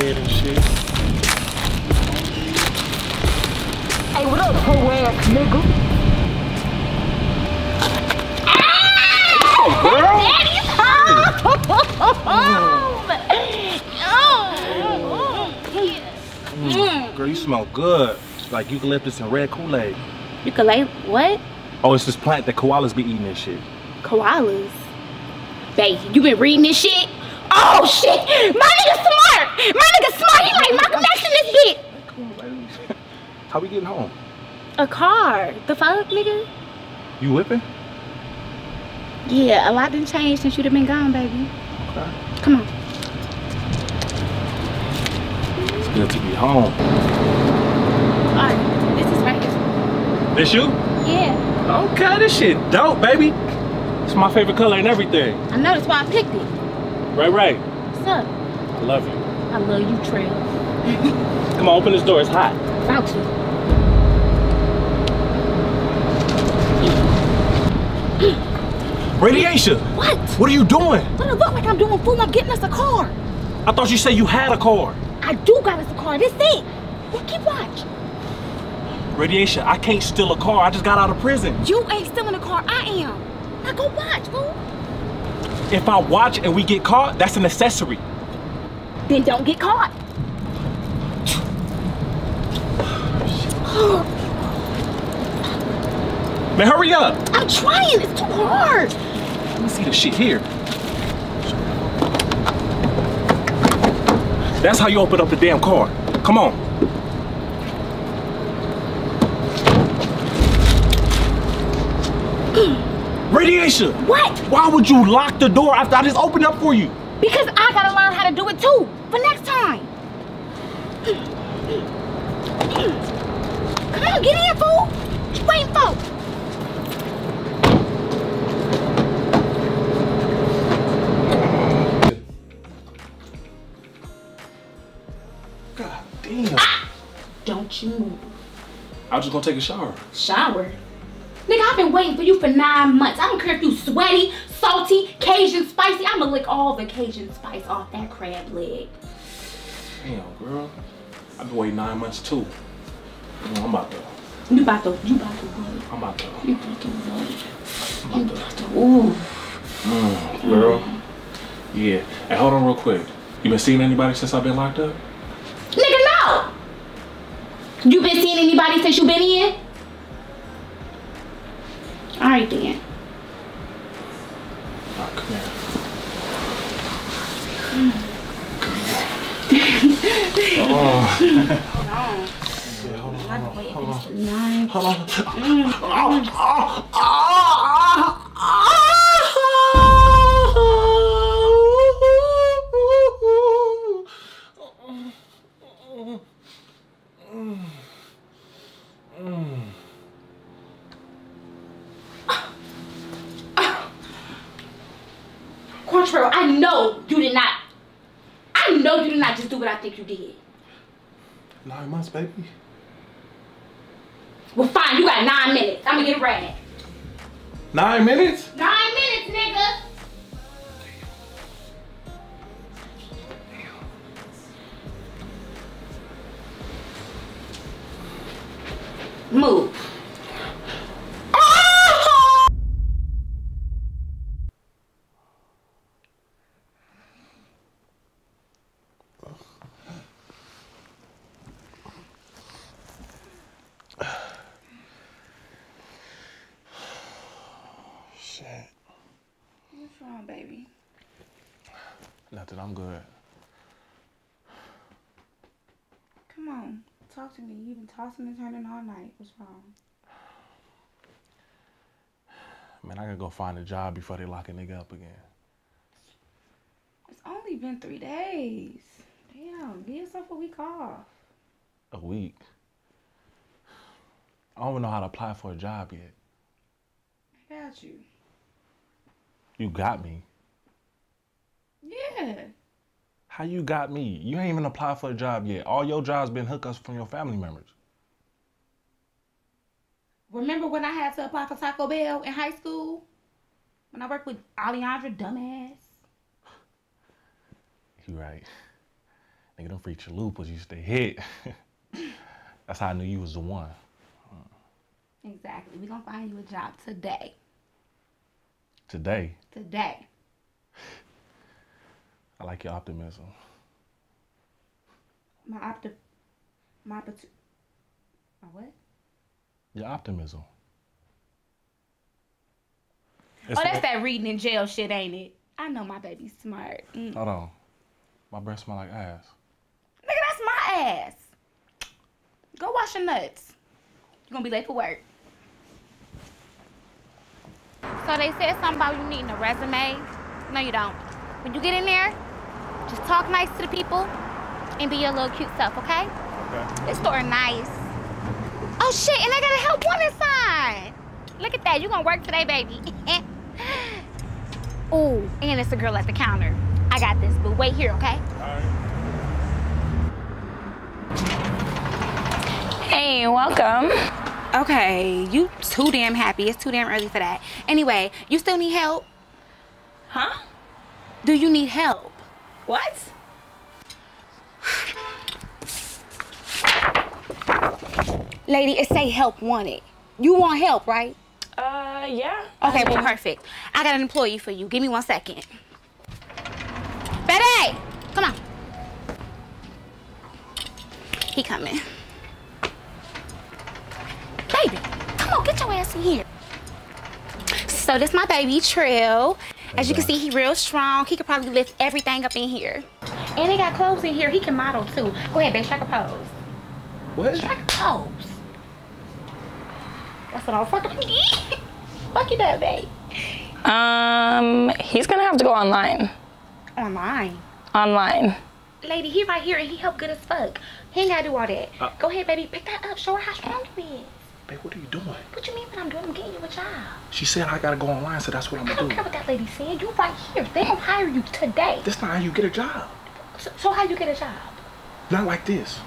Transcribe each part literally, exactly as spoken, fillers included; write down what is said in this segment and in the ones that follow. dead and shit. Hey, what up, hoe ass nigga? Ow! Daddy's home! Girl, you smell good. Like eucalyptus and red Kool-Aid. Eucalyptus? What? Oh, it's this plant that koalas be eating and shit. Koalas? Babe, you been reading this shit? Oh shit! My nigga smart! My nigga smart! He like Michael Jackson this bitch! Come on, ladies. How we getting home? A car. The fuck, nigga? You whipping? Yeah, a lot done changed since you'd have been gone, baby. Okay. Come on. It's good to be home. Alright, this is right here. This you? Yeah. Okay, this shit dope, baby. It's my favorite color and everything. I know, that's why I picked it. Right, right. What's up? I love you. I love you, Trail. Come on, open this door. It's hot. About to. Radiation. What? What are you doing? What do it look like I'm doing, fool? I'm getting us a car. I thought you said you had a car. I do got us a car. This it. Well, keep watch. Radiation, I can't steal a car. I just got out of prison. You ain't stealing a car. I am. Now go watch, fool. If I watch and we get caught, that's an accessory. Then don't get caught. Man, hurry up. I'm trying, it's too hard. Let me see the shit here. That's how you open up the damn car. Come on. Radiation! What? Why would you lock the door after I just opened up for you? Because I gotta learn how to do it too, for next time. Come on, get in, fool. What you waiting for? God damn. Ah, don't you move. I was just gonna take a shower. Shower? Nigga, I've been waiting for you for nine months. I don't care if you sweaty, salty, Cajun spicy. I'ma lick all the Cajun spice off that crab leg. Damn, girl. I've been waiting nine months too. No, I'm about to. You about to. You about to. I'm about to. You about to. I'm about to. Ooh. Mmm, girl. Mm. Yeah. Hey, hold on real quick. You been seeing anybody since I've been locked up? Nigga, no! You been seeing anybody since you been in? All right, then. All right, come here. Mm. Oh. Hold on. Hold on. Hold on. Hold Quantrell, I know you did not. I know you did not just do what I think you did. Nine months, baby. Well, fine. You got nine minutes. I'm gonna get it right. Nine minutes? Nine minutes, nigga. Move. I'm good. Come on, talk to me. You've been tossing and turning all night. What's wrong? Man, I gotta go find a job before they lock a nigga up again. It's only been three days. Damn, give yourself a week off. A week? I don't even know how to apply for a job yet. I got you. You got me? Yeah. How you got me? You ain't even applied for a job yet. All your jobs been hookups from your family members. Remember when I had to apply for Taco Bell in high school? When I worked with Alejandra, dumbass. You right. Nigga, them free chalupas used to hit. That's how I knew you was the one. Exactly. We're going to find you a job today. Today? Today. I like your optimism. My opti... My... My what? Your optimism. It's oh, that's like, that reading in jail shit, ain't it? I know my baby's smart. Mm. Hold on. My breath smell like ass. Nigga, that's my ass. Go wash your nuts. You're gonna be late for work. So they said something about you needing a resume. No, you don't. When you get in there, just talk nice to the people and be your little cute self, okay? Okay. This store nice. Oh shit, and I gotta help one inside. Look at that, you gonna work today, baby. Ooh, and it's a girl at the counter. I got this, but wait here, okay? All right. Hey, welcome. Okay, you too damn happy. It's too damn early for that. Anyway, you still need help? Huh? Do you need help? What? Lady, it say help wanted. You want help, right? Uh, yeah. Okay, well, perfect. I got an employee for you. Give me one second. Betty! Come on. He coming. Baby, come on, get your ass in here. So this my baby, Trill. As you can see, he real strong. He could probably lift everything up in here. And he got clothes in here. He can model, too. Go ahead, baby. Strike a pose. What? Strike a pose. That's what I'm fucking doing. Fuck you, that babe. Um, he's gonna have to go online. Online? Online. Lady, he right here and he help good as fuck. He ain't gotta do all that. Uh, go ahead, baby. Pick that up. Show her how strong you is. Babe, what are you doing? What you mean what I'm doing? I'm getting you a job. She said I gotta go online, so that's what I'm gonna do. I don't care what that lady said. You right here. They don't hire you today. That's not how you get a job. So, so how you get a job? Not like this.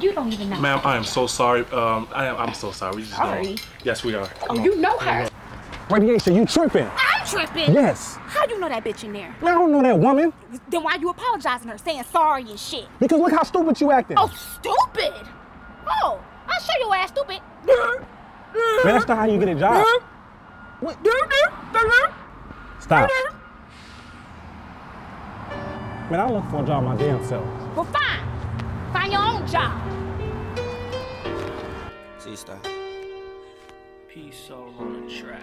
You don't even know. Ma'am, I am so sorry. Um, I am. I'm so sorry. We just sorry. Don't. Yes, we are. Come oh, on. You know her. Radiation, you tripping? I'm tripping. Yes. How you know that bitch in there? I don't know that woman. Then why you apologizing her, saying sorry and shit? Because look how stupid you acting. Oh, stupid? Oh, I'll show your ass stupid. Man, that's not how you get a job. What? Stop. Man, I look for a job my damn self. Well, fine. Find your own job. Sister. Peace all on the track.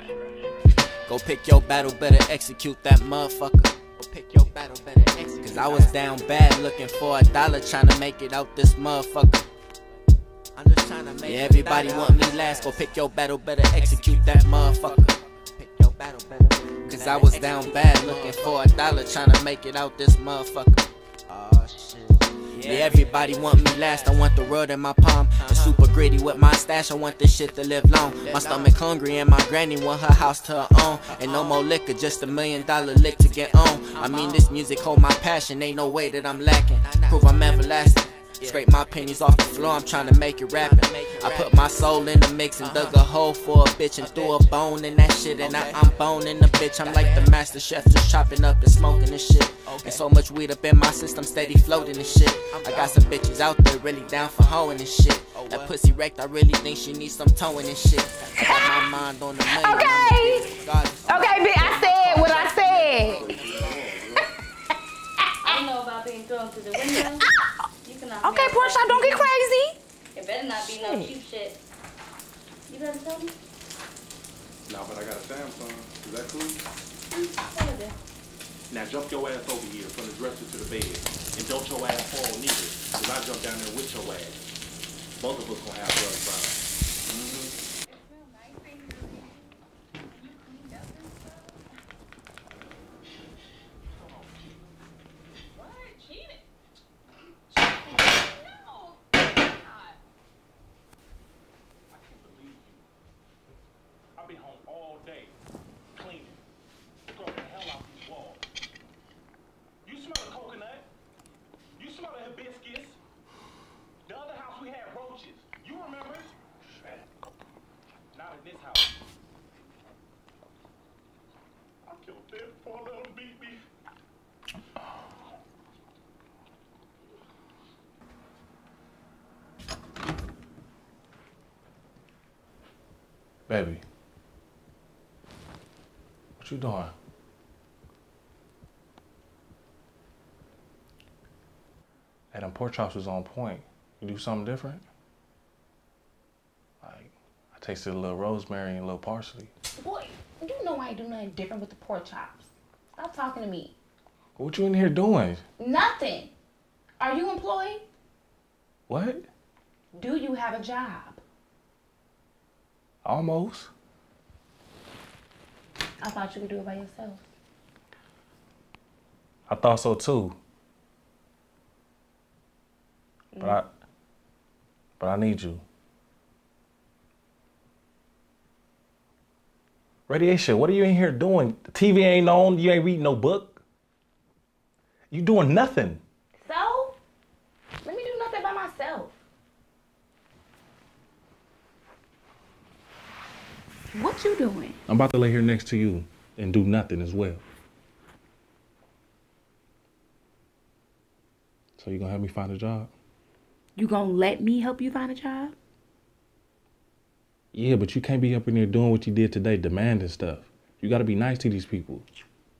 Go pick your battle, better execute that motherfucker. Go pick your battle, better execute. Cause I was down bad looking for a dollar, trying to make it out this motherfucker. I'm just trying to make it. Yeah, everybody want me last. Go pick your battle, better execute that motherfucker. Pick your battle, better. Cause I was down bad looking for a dollar, trying to make it out this motherfucker. Oh shit. Yeah, everybody want me last. I want the world in my palm. I'm super gritty with my stash. I want this shit to live long. My stomach hungry and my granny want her house to her own. And no more liquor, just a million dollar lick to get on. I mean, this music hold my passion. Ain't no way that I'm lacking. Prove I'm everlasting. Scrape my pennies off the floor, I'm trying to make it rapping. I put my soul in the mix and dug a hole for a bitch and threw a bone in that shit. And now I'm boning the bitch. I'm like the master chef, just chopping up and smoking and shit. And so much weed up in my system, steady floating and shit. I got some bitches out there really down for hoeing and shit. That pussy wrecked, I really think she needs some towing and shit. I got my mind on the money. Okay, okay, bitch, I said what I said. I don't know about being thrown through the window. Okay, Portia, don't get crazy. It better not be no cheap shit. You better tell me? Nah, but I got a Samsung. Is that cool? Mm-hmm. Now jump your ass over here from the dresser to the bed. And don't your ass fall neither. Because I jump down there with your ass. Both of us gonna have blood problems. Baby. What you doing? Hey, them pork chops was on point. You do something different? Like, I tasted a little rosemary and a little parsley. Boy, you know I ain't do nothing different with the pork chops. Stop talking to me. What you in here doing? Nothing. Are you employed? What? Do you have a job? Almost. I thought you could do it by yourself. I thought so too. Mm. But I but I need you. Radiation, what are you in here doing? The T V ain't on, you ain't reading no book. You doing nothing. So? Let me do nothing by myself. What you doing? I'm about to lay here next to you and do nothing as well. So you gonna help me find a job? You gonna let me help you find a job? Yeah, but you can't be up in there doing what you did today, demanding stuff. You gotta be nice to these people.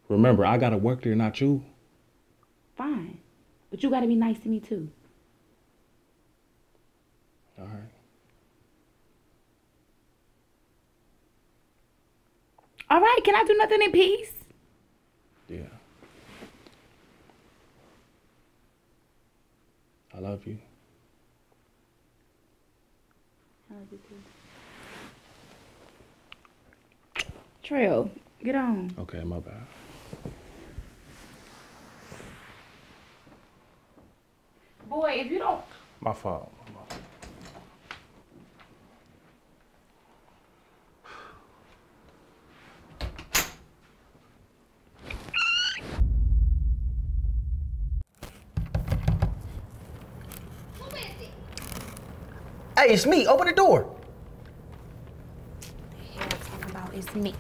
Remember, I gotta work there, not you. Fine, but you gotta be nice to me too. All right. All right, can I do nothing in peace? Yeah. I love you. I love you too. Trail, get on. Okay, my bad. Boy, if you don't... My fault. My fault. Hey, it's me. Open the door. The hell I'm talking about it's me.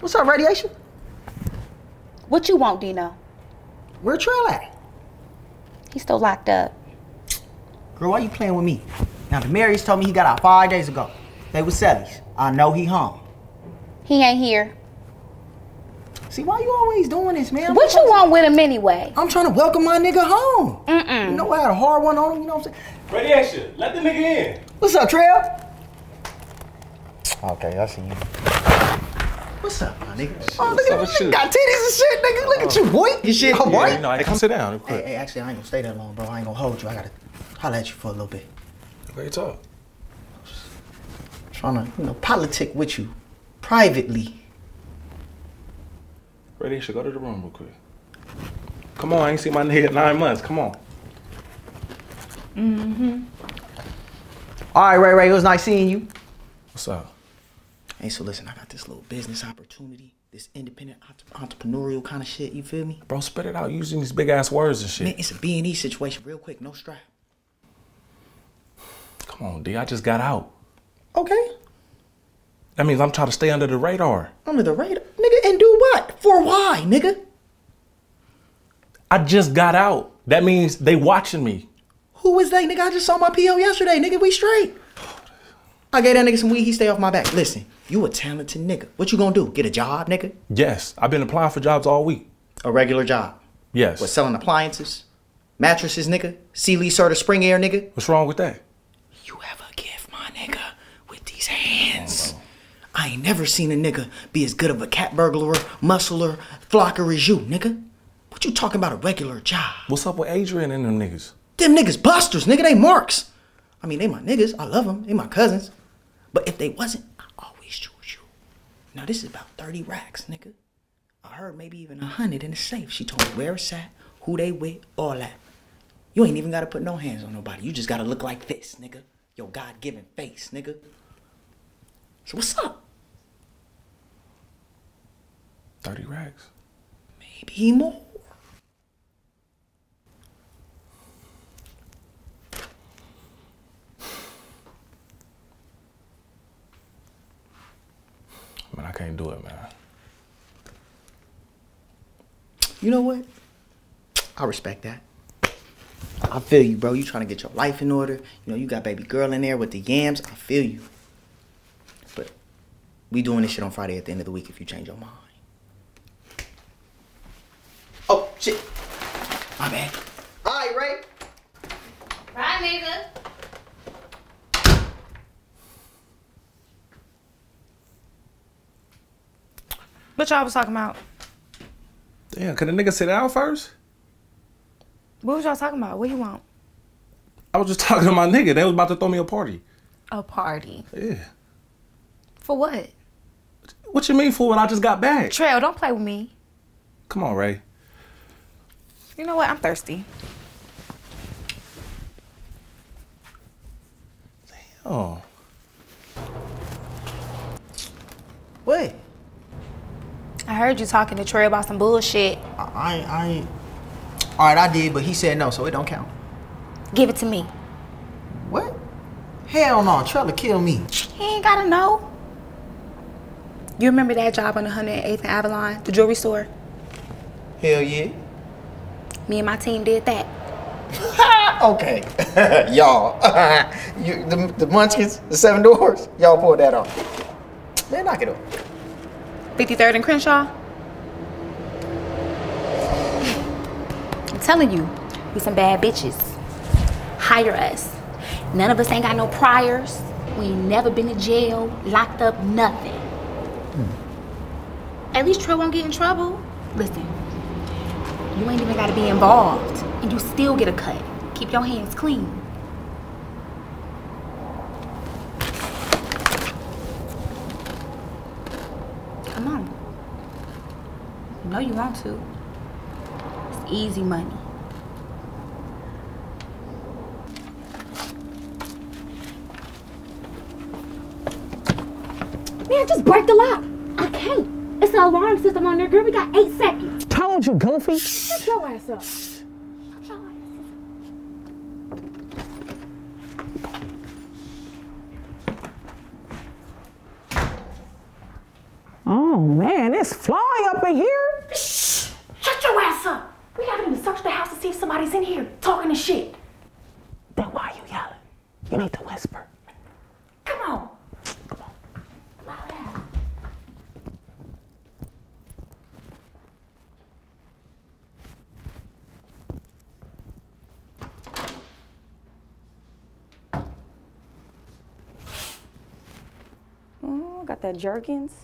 What's up, Radiation? What you want, Dino? Where Trail at? He's still locked up. Girl, why you playing with me? Now, Demaryius told me he got out five days ago. They were Sellies. I know he home. He ain't here. See, why you always doing this, man? I'm what you want to... with him anyway? I'm trying to welcome my nigga home. Mm-mm. You know I had a hard one on him, you know what I'm saying? Radiation, let the nigga in. What's up, Trail? Okay, I see you. What's up, my nigga? Oh, look at this nigga got titties and shit, nigga. Look at you, boy. You shit. Yeah, boy. You know, I hey, come sit down real quick. Hey, hey, actually, I ain't gonna stay that long, bro. I ain't gonna hold you. I gotta holler at you for a little bit. What you talk? I'm trying to, you know, politic with you. Privately. Radiation, go to the room real quick. Come on, I ain't seen my nigga in nine months. Come on. Mm-hmm. All right, Ray Ray, it was nice seeing you. What's up? Hey, so listen, I got this little business opportunity, this independent entrepreneurial kind of shit, you feel me? Bro, spit it out using these big-ass words and shit. Man, it's a B and E situation, real quick, no strap. Come on, D, I just got out. Okay. That means I'm trying to stay under the radar. Under the radar? Nigga, and do what? For why, nigga? I just got out. That means they watching me. Who is that, nigga? I just saw my P O yesterday, nigga. We straight. I gave that nigga some weed. He stay off my back. Listen, you a talented nigga. What you gonna do? Get a job, nigga? Yes. I've been applying for jobs all week. A regular job? Yes. What, selling appliances? Mattresses, nigga? Sealy Serta Spring Air, nigga? What's wrong with that? You have a gift, my nigga, with these hands. Oh, I ain't never seen a nigga be as good of a cat burglar, muscler, flocker as you, nigga. What you talking about a regular job? What's up with Adrian and them niggas? Them niggas busters, nigga, they marks. I mean, they my niggas, I love them, they my cousins. But if they wasn't, I always choose you. Now this is about thirty racks, nigga. I heard maybe even a hundred in the safe. She told me where it's at, who they with, all that. You ain't even gotta put no hands on nobody. You just gotta look like this, nigga. Your God-given face, nigga. So what's up? thirty racks. Maybe more. Man, I can't do it, man. You know what? I respect that. I feel you, bro. You trying to get your life in order. You know, you got baby girl in there with the yams. I feel you. But We doing this shit on Friday at the end of the week if you change your mind. Oh, shit. My bad. All right, Ray. Bye, nigga. What y'all was talking about? Damn, could a nigga sit down first? What was y'all talking about? What you want? I was just talking to my nigga. They was about to throw me a party. A party? Yeah. For what? What you mean for when I just got back? Trail, don't play with me. Come on, Ray. You know what? I'm thirsty. Damn. What? I heard you talking to Trey about some bullshit. I ain't, I ain't. All right, I did, but he said no, so it don't count. Give it to me. What? Hell no, Trey to kill me. He ain't gotta know. You remember that job on one hundred eighth and Avalon, the jewelry store? Hell yeah. Me and my team did that. Okay, y'all. you, the, the Munchkins, the Seven Doors, y'all pulled that off. Man, knock it off. fifty-third and Crenshaw. I'm telling you, we some bad bitches. Hire us. None of us ain't got no priors. We ain't never been to jail, locked up, nothing. Hmm. At least Trey won't get in trouble. Listen, you ain't even gotta be involved, and you still get a cut. Keep your hands clean. No, you want to. It's easy money. Man, just break the lock. I can't. It's an alarm system on there, girl. We got eight seconds. How long you goofy? Shut your ass up. Shut your ass up. Oh man, it's flying up in here. Shh! Shut your ass up! We haven't even searched the house to see if somebody's in here talking to shit. Then why are you yelling? You need to whisper. Come on. Come on. Loud out. Mm, got that Jergens.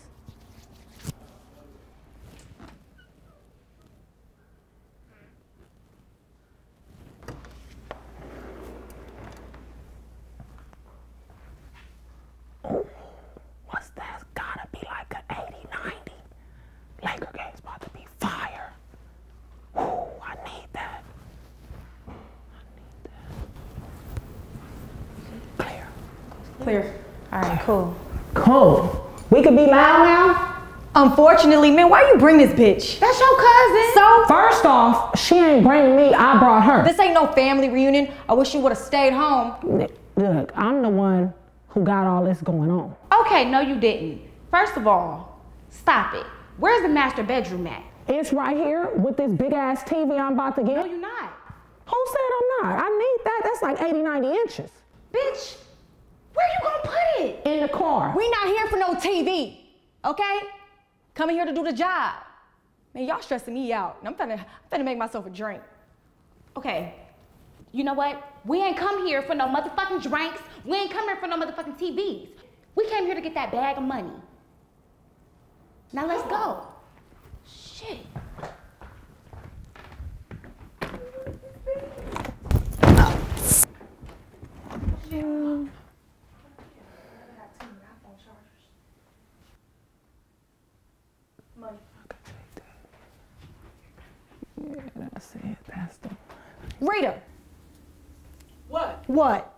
Clear. All right, cool. Cool. We could be loud now? Unfortunately, man, why you bring this bitch? That's your cousin. So? First off, she ain't bring me, I brought her. This ain't no family reunion. I wish you would've stayed home. Look, I'm the one who got all this going on. Okay, no you didn't. First of all, stop it. Where's the master bedroom at? It's right here with this big ass T V I'm about to get. No, you're not. Who said I'm not? I need that, that's like eighty, ninety inches. Bitch. Where you gonna put it? In the car. We not here for no T V, okay? Coming here to do the job. Man, y'all stressing me out. I'm finna, I'm finna make myself a drink. Okay, you know what? We ain't come here for no motherfucking drinks. We ain't come here for no motherfucking T Vs. We came here to get that bag of money. Now let's go. Shit. Yeah. Rita. What? What?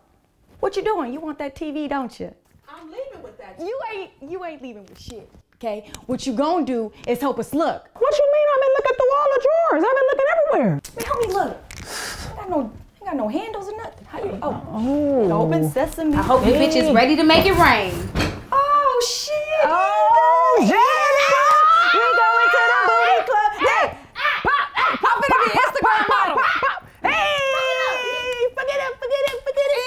What you doing? You want that T V, don't you? I'm leaving with that. You ain't you ain't leaving with shit, okay? What you gonna do is help us look. What you mean? I've been looking through all the drawers. I've been looking everywhere. Man, help me look. I ain't got no, I ain't got no handles or nothing. How you? Oh. Oh. Open sesame. I hope you bitches ready to make it rain. Oh shit. Oh yeah. We going to the booty club. Hey, hey, hey, pop, hey, pop it in the Instagram model. Pop, pop. Hey, forget it, forget it, forget it,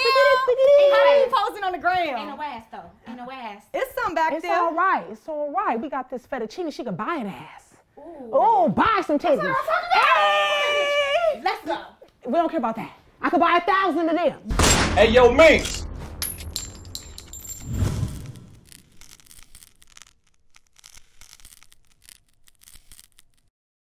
forget it, forget it. How they posing on the ground? Ain't no ass though. Ain't no ass. It's something. back it's there. It's all right. It's all right. We got this fettuccine. She can buy an ass. Oh, buy some titties. Hey! Let's go. We don't care about that. I could buy a thousand of them. Hey, yo, Minx.